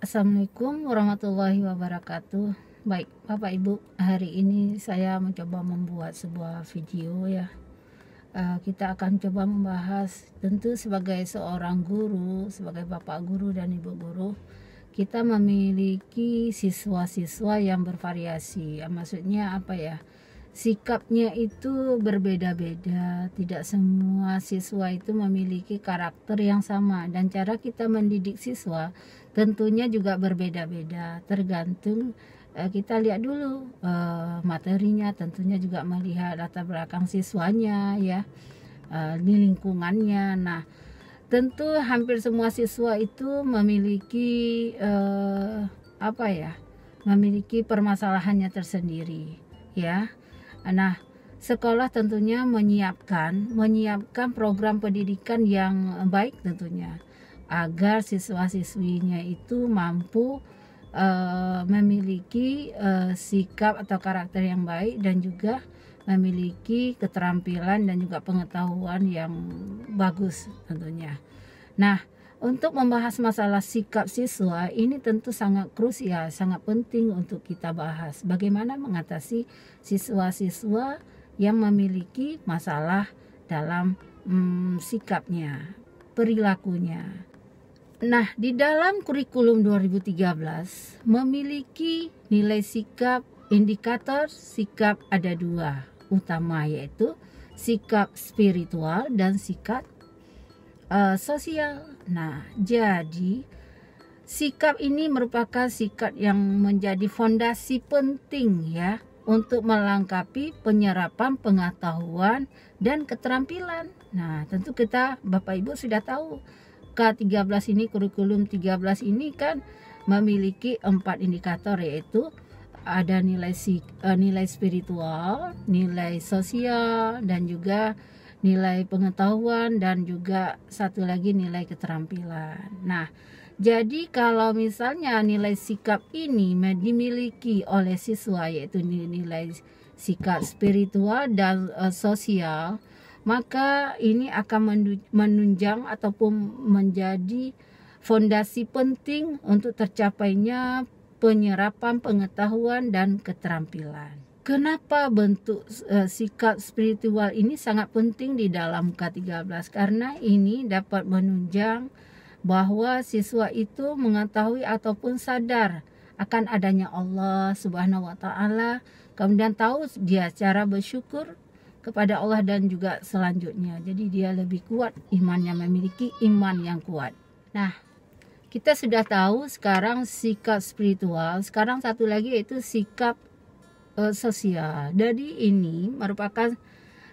Assalamualaikum warahmatullahi wabarakatuh. Baik Bapak Ibu, hari ini saya mencoba membuat sebuah video ya. Kita akan coba membahas, tentu sebagai seorang guru, sebagai bapak guru dan ibu guru, kita memiliki siswa-siswa yang bervariasi ya, maksudnya apa ya, sikapnya itu berbeda-beda. Tidak semua siswa itu memiliki karakter yang sama, dan cara kita mendidik siswa tentunya juga berbeda-beda. Tergantung kita lihat dulu materinya, tentunya juga melihat latar belakang siswanya ya, di lingkungannya. Nah, tentu hampir semua siswa itu memiliki memiliki permasalahannya tersendiri ya. Nah, sekolah tentunya menyiapkan program pendidikan yang baik tentunya, agar siswa-siswinya itu mampu memiliki sikap atau karakter yang baik, dan juga memiliki keterampilan dan juga pengetahuan yang bagus tentunya. Nah, untuk membahas masalah sikap siswa ini tentu sangat krusial, sangat penting untuk kita bahas. Bagaimana mengatasi siswa-siswa yang memiliki masalah dalam sikapnya, perilakunya. Nah, di dalam kurikulum 2013 memiliki nilai sikap, indikator sikap ada dua utama, yaitu sikap spiritual dan sikap sosial. Nah, jadi sikap ini merupakan sikap yang menjadi fondasi penting ya, untuk melengkapi penyerapan pengetahuan dan keterampilan. Nah, tentu kita Bapak Ibu sudah tahu, K13 ini, kurikulum 13 ini kan memiliki 4 indikator, yaitu ada nilai spiritual, nilai sosial, dan juga nilai pengetahuan, dan juga satu lagi nilai keterampilan. Nah, jadi kalau misalnya nilai sikap ini dimiliki oleh siswa, yaitu nilai sikap spiritual dan sosial, maka ini akan menunjang ataupun menjadi fondasi penting untuk tercapainya penyerapan pengetahuan dan keterampilan. Kenapa bentuk sikap spiritual ini sangat penting di dalam K13? Karena ini dapat menunjang bahwa siswa itu mengetahui ataupun sadar akan adanya Allah Subhanahu wa Ta'ala, kemudian tahu dia cara bersyukur kepada Allah dan juga selanjutnya. Jadi dia lebih kuat imannya, memiliki iman yang kuat. Nah, kita sudah tahu sekarang sikap spiritual. Sekarang satu lagi yaitu sikap sosial. Jadi ini merupakan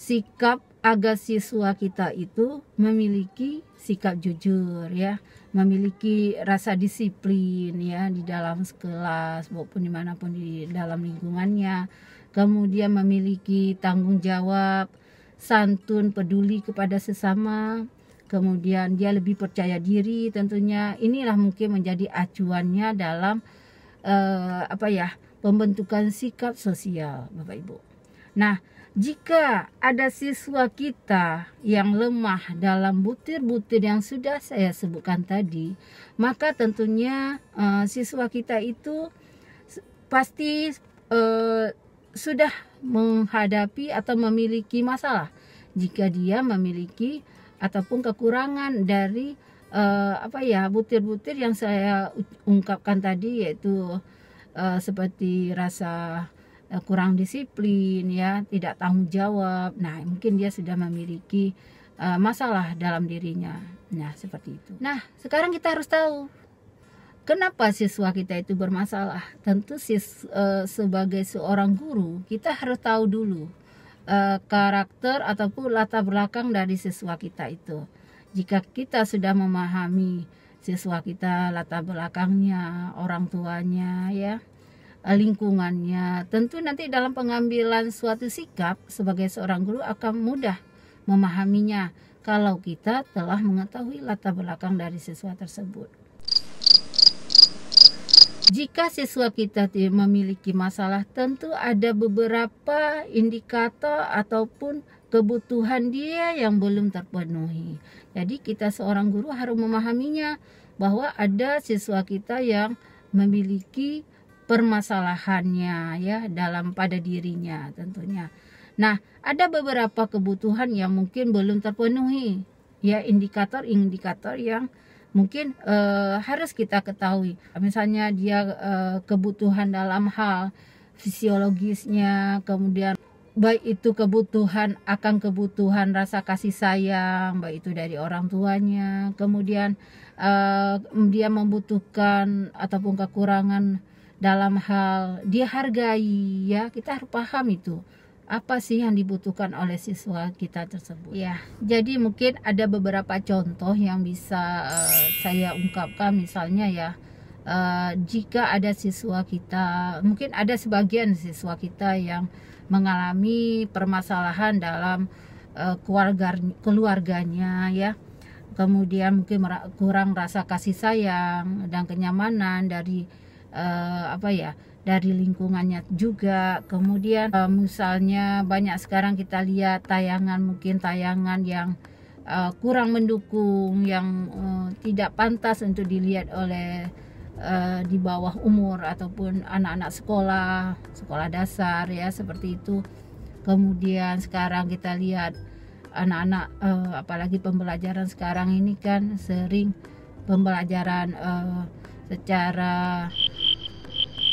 sikap agar siswa kita itu memiliki sikap jujur ya, memiliki rasa disiplin ya di dalam kelas maupun dimanapun di dalam lingkungannya, kemudian memiliki tanggung jawab, santun, peduli kepada sesama, kemudian dia lebih percaya diri tentunya. Inilah mungkin menjadi acuannya dalam pembentukan sikap sosial, Bapak Ibu. Nah, jika ada siswa kita yang lemah dalam butir-butir yang sudah saya sebutkan tadi, maka tentunya siswa kita itu pasti sudah menghadapi atau memiliki masalah jika dia memiliki ataupun kekurangan dari butir-butir yang saya ungkapkan tadi, yaitu seperti rasa kurang disiplin ya, tidak tanggung jawab. Nah, mungkin dia sudah memiliki masalah dalam dirinya. Nah, seperti itu. Nah, sekarang kita harus tahu kenapa siswa kita itu bermasalah. Tentu sebagai seorang guru, kita harus tahu dulu karakter ataupun latar belakang dari siswa kita itu. Jika kita sudah memahami siswa kita, latar belakangnya, orang tuanya ya, lingkungannya, tentu nanti dalam pengambilan suatu sikap sebagai seorang guru akan mudah memahaminya kalau kita telah mengetahui latar belakang dari siswa tersebut. Jika siswa kita memiliki masalah, tentu ada beberapa indikator ataupun kebutuhan dia yang belum terpenuhi. Jadi kita seorang guru harus memahaminya bahwa ada siswa kita yang memiliki permasalahannya ya dalam pada dirinya tentunya. Nah, ada beberapa kebutuhan yang mungkin belum terpenuhi ya, indikator-indikator yang mungkin harus kita ketahui. Misalnya dia kebutuhan dalam hal fisiologisnya, kemudian baik itu kebutuhan akan kebutuhan rasa kasih sayang, baik itu dari orang tuanya, kemudian dia membutuhkan ataupun kekurangan dalam hal dihargai ya, kita harus paham itu apa sih yang dibutuhkan oleh siswa kita tersebut ya. Jadi mungkin ada beberapa contoh yang bisa saya ungkapkan, misalnya ya jika ada siswa kita, mungkin ada sebagian siswa kita yang mengalami permasalahan dalam keluarganya ya, kemudian mungkin kurang rasa kasih sayang dan kenyamanan dari dari lingkungannya juga. Kemudian misalnya banyak sekarang kita lihat tayangan, mungkin tayangan yang kurang mendukung, yang tidak pantas untuk dilihat oleh di bawah umur ataupun anak-anak sekolah dasar ya, seperti itu. Kemudian sekarang kita lihat anak-anak apalagi pembelajaran sekarang ini kan sering pembelajaran secara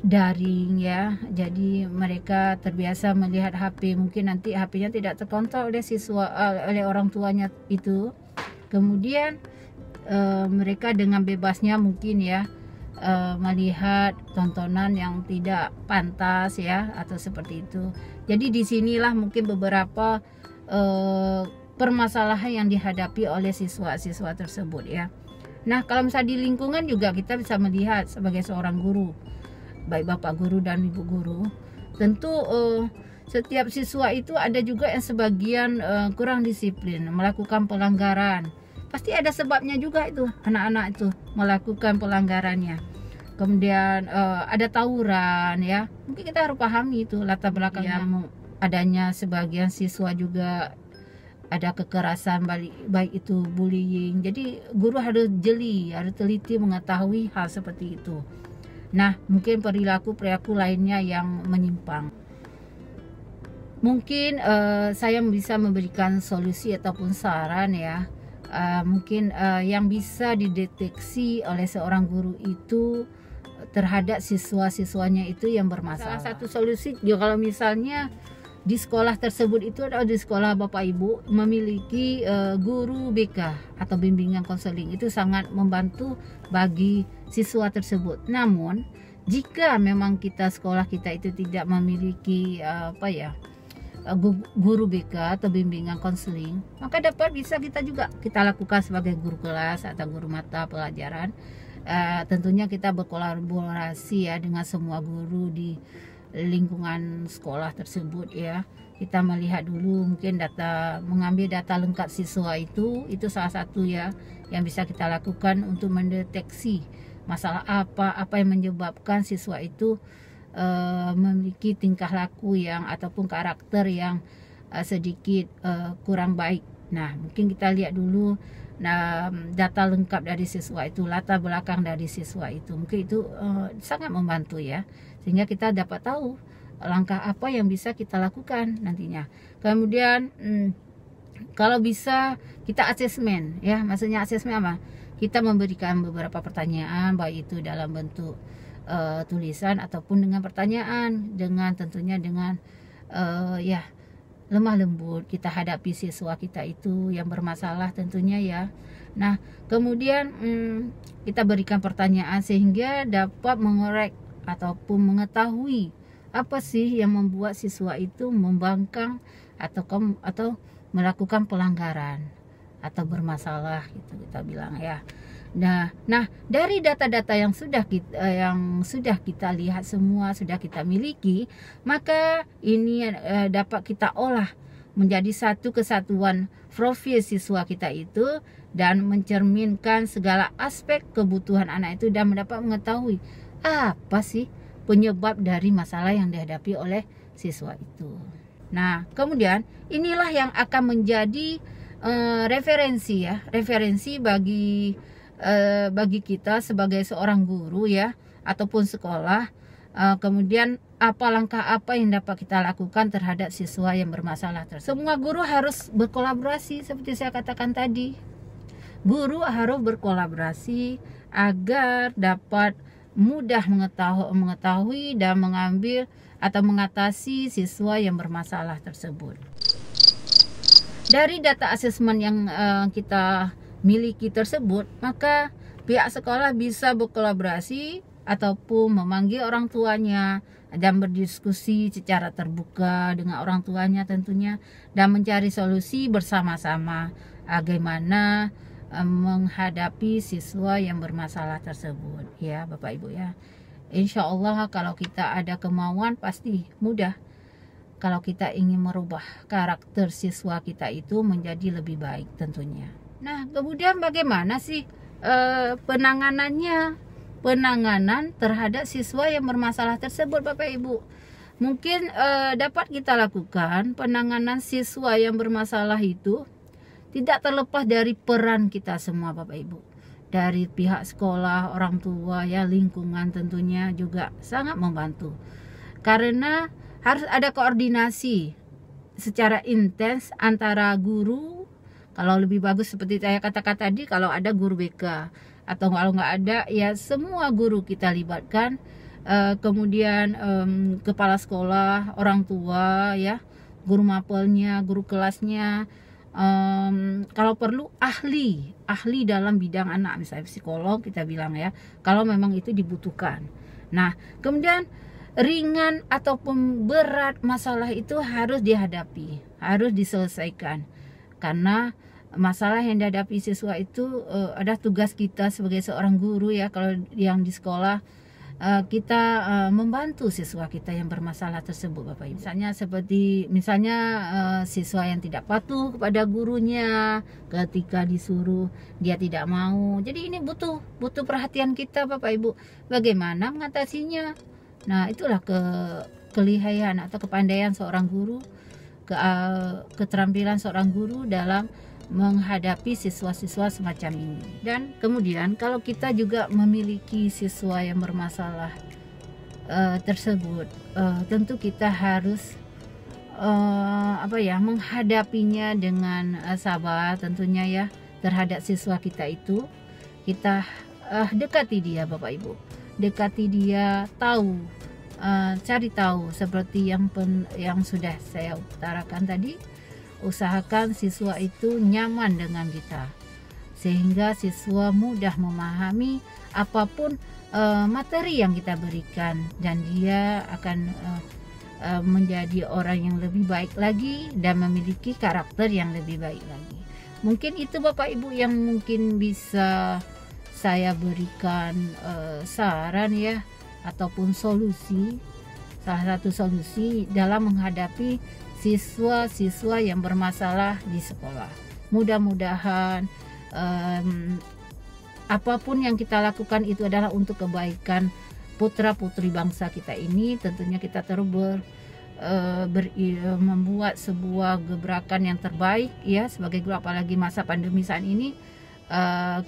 daring ya, jadi mereka terbiasa melihat HP, mungkin nanti HP-nya tidak terkontrol oleh siswa oleh orang tuanya itu. Kemudian mereka dengan bebasnya mungkin ya melihat tontonan yang tidak pantas ya, atau seperti itu. Jadi disinilah mungkin beberapa permasalahan yang dihadapi oleh siswa-siswa tersebut ya. Nah, kalau misalnya di lingkungan juga kita bisa melihat sebagai seorang guru, baik bapak guru dan ibu guru, tentu setiap siswa itu ada juga yang sebagian kurang disiplin, melakukan pelanggaran. Pasti ada sebabnya juga itu anak-anak itu melakukan pelanggarannya. Kemudian ada tawuran ya, mungkin kita harus pahami itu latar belakangnya. Ya, adanya sebagian siswa juga ada kekerasan, baik itu bullying. Jadi guru harus jeli, harus teliti mengetahui hal seperti itu. Nah, mungkin perilaku lainnya yang menyimpang. Mungkin saya bisa memberikan solusi ataupun saran ya. Mungkin yang bisa dideteksi oleh seorang guru itu terhadap siswa-siswanya itu yang bermasalah. Salah satu solusi ya, kalau misalnya di sekolah tersebut itu ada di sekolah bapak ibu memiliki guru BK atau bimbingan konseling, itu sangat membantu bagi siswa tersebut. Namun jika memang kita sekolah kita itu tidak memiliki guru BK atau bimbingan konseling, maka dapat bisa kita lakukan sebagai guru kelas atau guru mata pelajaran. Tentunya kita berkolaborasi ya dengan semua guru di lingkungan sekolah tersebut ya. Kita melihat dulu mungkin mengambil data lengkap siswa itu salah satu ya yang bisa kita lakukan untuk mendeteksi masalah apa yang menyebabkan siswa itu memiliki tingkah laku yang ataupun karakter yang sedikit kurang baik. Nah, mungkin kita lihat dulu data lengkap dari siswa itu, latar belakang dari siswa itu. Mungkin itu sangat membantu ya, sehingga kita dapat tahu langkah apa yang bisa kita lakukan nantinya. Kemudian kalau bisa kita asesmen ya, maksudnya asesmen apa? Kita memberikan beberapa pertanyaan, baik itu dalam bentuk tulisan ataupun dengan pertanyaan, dengan tentunya dengan lemah lembut kita hadapi siswa kita itu yang bermasalah tentunya ya. Nah, kemudian kita berikan pertanyaan sehingga dapat mengorek ataupun mengetahui apa sih yang membuat siswa itu membangkang atau melakukan pelanggaran atau bermasalah gitu kita bilang ya. Nah, dari data-data yang sudah kita lihat semua, sudah kita miliki, maka ini dapat kita olah menjadi satu kesatuan profil siswa kita itu dan mencerminkan segala aspek kebutuhan anak itu, dan mendapat mengetahui apa sih penyebab dari masalah yang dihadapi oleh siswa itu. Nah, kemudian inilah yang akan menjadi referensi ya, referensi bagi bagi kita sebagai seorang guru ya, ataupun sekolah. Kemudian apa langkah apa yang dapat kita lakukan terhadap siswa yang bermasalah tersebut. Semua guru harus berkolaborasi seperti saya katakan tadi. Guru harus berkolaborasi agar dapat mudah mengetahui dan mengambil atau mengatasi siswa yang bermasalah tersebut. Dari data asesmen yang kita miliki tersebut, maka pihak sekolah bisa berkolaborasi ataupun memanggil orang tuanya dan berdiskusi secara terbuka dengan orang tuanya tentunya, dan mencari solusi bersama-sama bagaimana menghadapi siswa yang bermasalah tersebut ya Bapak Ibu ya. Insya Allah kalau kita ada kemauan pasti mudah. Kalau kita ingin merubah karakter siswa kita itu menjadi lebih baik tentunya. Nah kemudian bagaimana sih penanganan terhadap siswa yang bermasalah tersebut Bapak Ibu. Mungkin dapat kita lakukan penanganan siswa yang bermasalah itu tidak terlepas dari peran kita semua Bapak Ibu. Dari pihak sekolah, orang tua ya, lingkungan tentunya juga sangat membantu. Karena harus ada koordinasi secara intens antara guru, kalau lebih bagus seperti saya katakan tadi kalau ada guru BK, atau kalau nggak ada ya semua guru kita libatkan, kemudian kepala sekolah, orang tua ya, guru mapelnya, guru kelasnya, kalau perlu ahli dalam bidang anak, misalnya psikolog kita bilang ya kalau memang itu dibutuhkan. Nah kemudian ringan ataupun berat masalah itu harus dihadapi, harus diselesaikan, karena masalah yang dihadapi siswa itu ada tugas kita sebagai seorang guru ya, kalau yang di sekolah kita membantu siswa kita yang bermasalah tersebut Bapak Ibu. Misalnya seperti siswa yang tidak patuh kepada gurunya ketika disuruh dia tidak mau. Jadi ini butuh perhatian kita Bapak Ibu. Bagaimana mengatasinya? Nah itulah kelihaian atau kepandaian seorang guru, keterampilan seorang guru dalam menghadapi siswa-siswa semacam ini. Dan kemudian kalau kita juga memiliki siswa yang bermasalah tersebut, tentu kita harus menghadapinya dengan sabar tentunya ya. Terhadap siswa kita itu kita dekati dia Bapak Ibu, dekati dia, tahu, cari tahu seperti yang sudah saya utarakan tadi. Usahakan siswa itu nyaman dengan kita sehingga siswa mudah memahami apapun materi yang kita berikan, dan dia akan menjadi orang yang lebih baik lagi dan memiliki karakter yang lebih baik lagi. Mungkin itu Bapak Ibu yang mungkin bisa saya berikan saran ya, ataupun solusi, salah satu solusi dalam menghadapi siswa-siswa yang bermasalah di sekolah. Mudah-mudahan apapun yang kita lakukan itu adalah untuk kebaikan putra-putri bangsa kita ini. Tentunya kita terus membuat sebuah gebrakan yang terbaik ya sebagai guru, apalagi masa pandemi saat ini.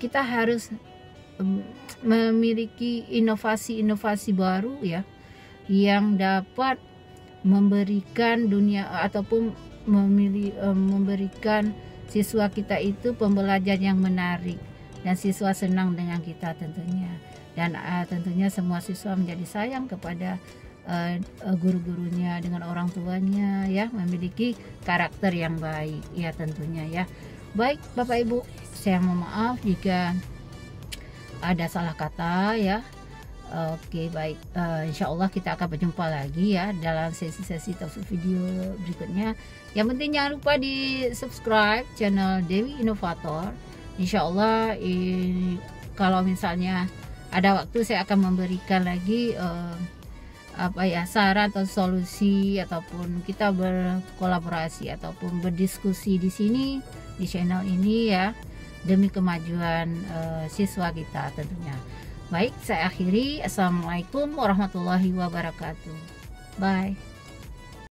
Kita harus memiliki inovasi-inovasi baru ya yang dapat memberikan dunia ataupun memberikan siswa kita itu pembelajaran yang menarik dan siswa senang dengan kita tentunya, dan tentunya semua siswa menjadi sayang kepada guru-gurunya dengan orang tuanya ya, memiliki karakter yang baik ya tentunya ya. Baik Bapak Ibu, saya mohon maaf jika ada salah kata ya. Oke baik, insya Allah kita akan berjumpa lagi ya dalam sesi-sesi topik video berikutnya. Yang penting jangan lupa di subscribe channel Dewi Inovator. Insya Allah kalau misalnya ada waktu saya akan memberikan lagi saran atau solusi, ataupun kita berkolaborasi ataupun berdiskusi di sini di channel ini ya, demi kemajuan siswa kita tentunya. Baik, saya akhiri. Assalamualaikum warahmatullahi wabarakatuh. Bye.